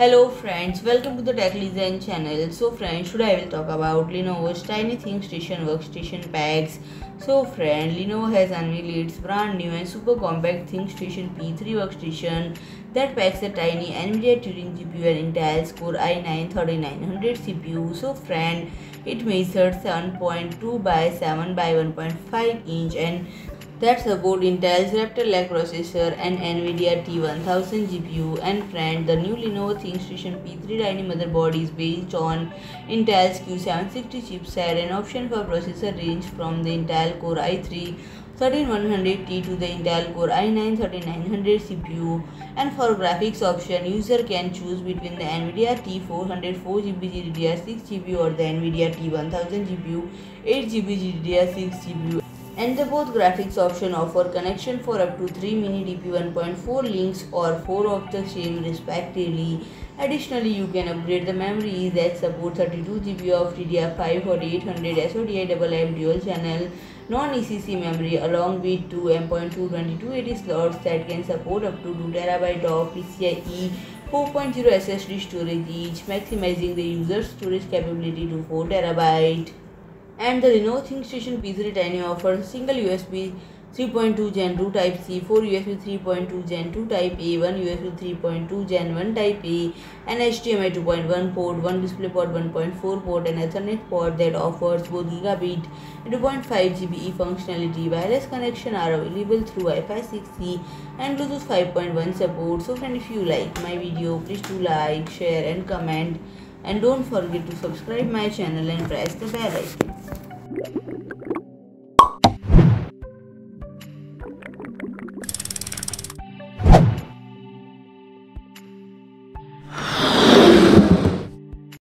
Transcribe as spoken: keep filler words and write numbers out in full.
Hello friends, welcome to the Tech Design channel. So friends, today I will talk about Lenovo's tiny ThinkStation workstation packs. So friend, Lenovo has unveiled its brand new and super compact ThinkStation P three workstation that packs a tiny Nvidia Turing G P U and Intel's Core i nine thirty-nine hundred C P U. So friend, it measured seven point two by seven by one point five inch and that support Intel's Raptor Lake processor and Nvidia T one thousand G P U. And friend, the new Lenovo ThinkStation P three tiny motherboard is based on Intel's Q seven sixty chipset, an option for processor range from the Intel Core i three thirty-one hundred T to the Intel Core i nine thirty-nine hundred C P U. And for graphics option, user can choose between the Nvidia T four hundred four gigabyte G D D R six G P U or the Nvidia T one thousand G P U eight gigabyte G D D R six G P U. And the both graphics option offer connection for up to three mini D P one point four links or four of the same respectively. Additionally, you can upgrade the memory that supports thirty-two gigabytes of D D R five forty-eight hundred S O D I M M dual channel non E C C memory along with two M dot two twenty-two eighty slots that can support up to two terabytes of P C I E four point oh S S D storage each, maximizing the user's storage capability to four terabytes. And the Lenovo ThinkStation P three Tiny offers single U S B three point two Gen two Type C, four U S B three point two Gen two Type A, one U S B three point two Gen one Type A, an H D M I two point one port, one DisplayPort one point four port, and Ethernet port that offers both Gigabit and two point five G b E functionality. Wireless connection are available through Wi Fi six E and Bluetooth five point one support. So friend, if you like my video, please do like, share and comment. And don't forget to subscribe my channel and press the bell icon.